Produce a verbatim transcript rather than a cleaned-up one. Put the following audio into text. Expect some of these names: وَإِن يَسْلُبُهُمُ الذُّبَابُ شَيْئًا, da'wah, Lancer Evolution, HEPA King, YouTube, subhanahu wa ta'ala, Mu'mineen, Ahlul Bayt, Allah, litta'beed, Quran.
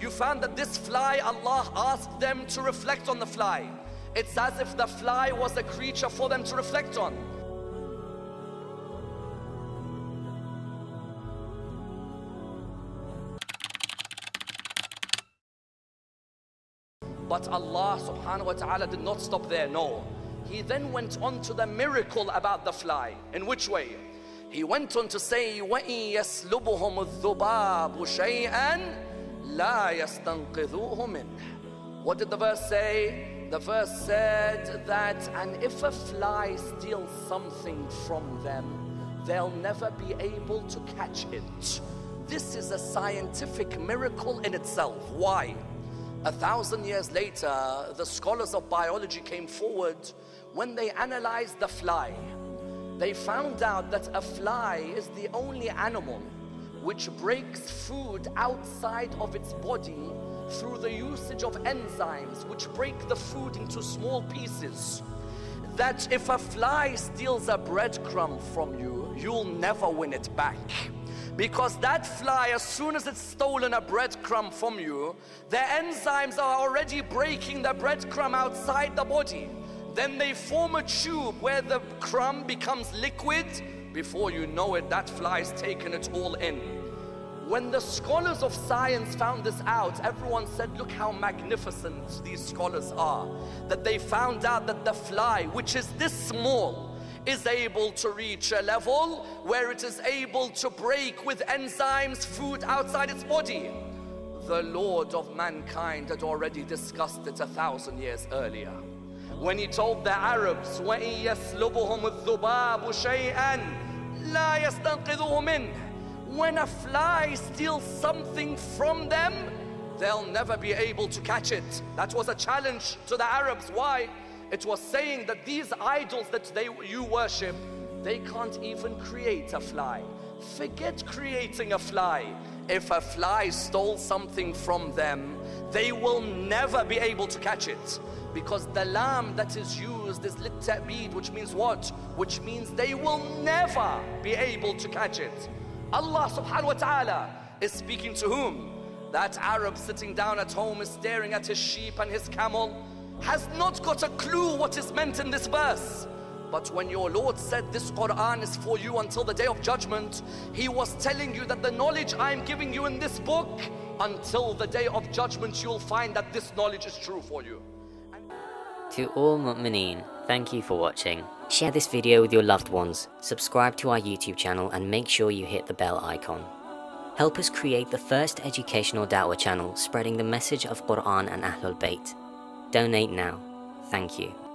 You found that this fly, Allah asked them to reflect on the fly. It's as if the fly was a creature for them to reflect on. But Allah subhanahu wa ta'ala did not stop there, no. He then went on to the miracle about the fly. In which way? He went on to say, وَإِن يَسْلُبُهُمُ الذُّبَابُ شَيْئًا la yastanqidhuhum min. What did the verse say? The verse said that, and if a fly steals something from them, they'll never be able to catch it. This is a scientific miracle in itself. Why? A thousand years later, the scholars of biology came forward. When they analyzed the fly, they found out that a fly is the only animal which breaks food outside of its body through the usage of enzymes which break the food into small pieces. That if a fly steals a breadcrumb from you, you'll never win it back. Because that fly, as soon as it's stolen a breadcrumb from you, the enzymes are already breaking the breadcrumb outside the body. Then they form a tube where the crumb becomes liquid. Before you know it, that fly's taken it all in. When the scholars of science found this out, everyone said, look how magnificent these scholars are. That they found out that the fly, which is this small, is able to reach a level where it is able to break with enzymes food outside its body. The Lord of mankind had already discussed it a thousand years earlier when he told the Arabs, وَإِن يَسْلُبُهُمُ الذُّبَابُ شَيْئًا لَا يَسْتَنْقِذُهُ مِنْ. When a fly steals something from them, they'll never be able to catch it. That was a challenge to the Arabs. Why? It was saying that these idols that they, you worship, they can't even create a fly. Forget creating a fly. If a fly stole something from them, they will never be able to catch it. Because the lamb that is used is litta'beed, which means what? Which means they will never be able to catch it. Allah subhanahu wa ta'ala is speaking to whom? That Arab sitting down at home is staring at his sheep and his camel, has not got a clue what is meant in this verse. But when your Lord said this Quran is for you until the day of judgment, he was telling you that the knowledge I am giving you in this book, until the day of judgment you'll find that this knowledge is true for you. To all Mu'mineen, thank you for watching. Share this video with your loved ones, subscribe to our YouTube channel and make sure you hit the bell icon. Help us create the first educational da'wah channel spreading the message of Quran and Ahlul Bayt. Donate now. Thank you.